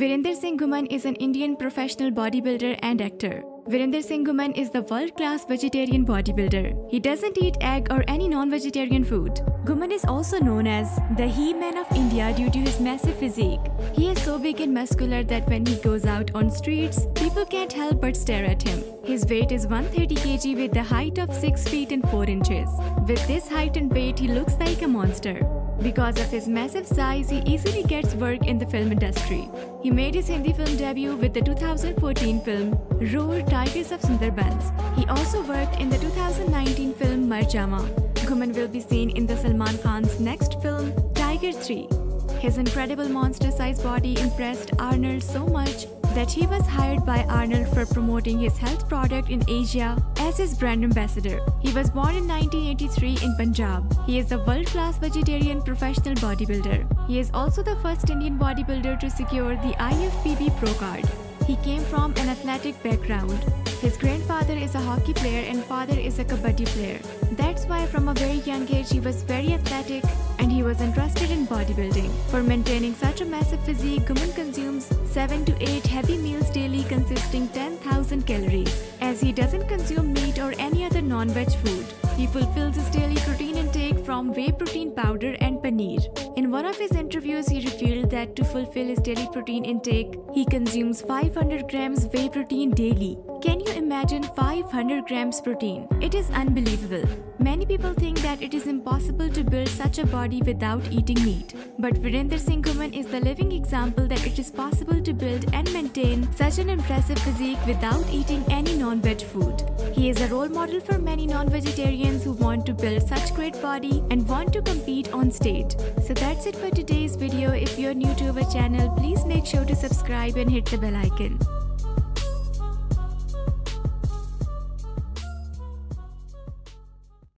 Varinder Singh Ghuman is an Indian professional bodybuilder and actor. Varinder Singh Ghuman is the world-class vegetarian bodybuilder. He doesn't eat egg or any non-vegetarian food. Ghuman is also known as the He-Man of India due to his massive physique. He is so big and muscular that when he goes out on streets, people can't help but stare at him. His weight is 130 kg with a height of 6 feet and 4 inches. With this height and weight, he looks like a monster. Because of his massive size, he easily gets work in the film industry. He made his Hindi film debut with the 2014 film Roar Tigers of Sundarbans. He also worked in the 2019 film Marjama. Ghuman will be seen in the Salman Khan's next film Tiger 3. His incredible monster-sized body impressed Arnold so much that he was hired by Arnold for promoting his health product in Asia as his brand ambassador. He was born in 1983 in Punjab. He is a world-class vegetarian professional bodybuilder. He is also the first Indian bodybuilder to secure the IFBB Pro Card. He came from an athletic background. His grandfather is a hockey player and father is a kabaddi player. That's why from a very young age he was very athletic and he was interested in bodybuilding. For maintaining such a massive physique, Ghuman consumes 7 to 8 heavy meals daily consisting 10,000 calories. As he doesn't consume meat or any other non-veg food, he fulfills his daily protein intake from whey protein powder and paneer. In one of his interviews, he revealed that to fulfill his daily protein intake, he consumes 500 grams whey protein daily. Can you imagine 500 grams protein? It is unbelievable. Many people think that it is impossible to build such a body without eating meat. But Varinder Singh Ghuman is the living example that it is possible to build and maintain such an impressive physique without eating any non-veg food. He is a role model for many non-vegetarians who want to build such great body and want to compete on stage. So that's it for today's video. If you're new to our channel, please make sure to subscribe and hit the bell icon.